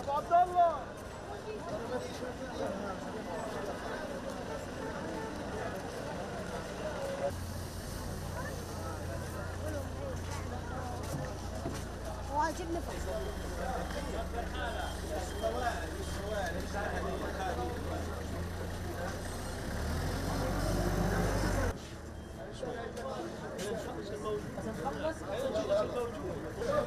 أبو عبد الله. واجبنا شو الموجود؟